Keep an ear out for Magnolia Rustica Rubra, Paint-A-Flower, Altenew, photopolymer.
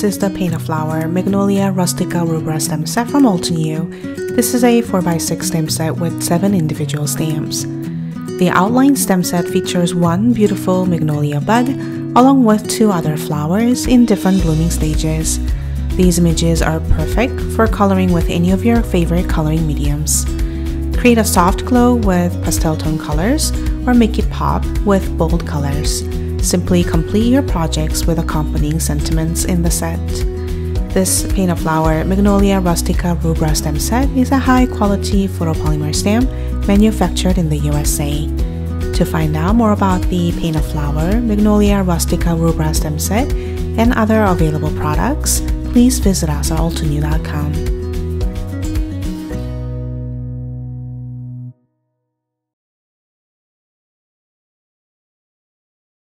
This is the Paint-A-Flower Magnolia Rustica Rubra stem set from Altenew. This is a 4x6 stem set with 7 individual stems. The outline stem set features one beautiful magnolia bud along with 2 other flowers in different blooming stages. These images are perfect for coloring with any of your favorite coloring mediums. Create a soft glow with pastel tone colors or make it pop with bold colors. Simply complete your projects with accompanying sentiments in the set. This Paint-A-Flower Magnolia Rustica Rubra stem set is a high-quality photopolymer stem manufactured in the USA. To find out more about the Paint-A-Flower Magnolia Rustica Rubra stem set and other available products, please visit us at altenew.com.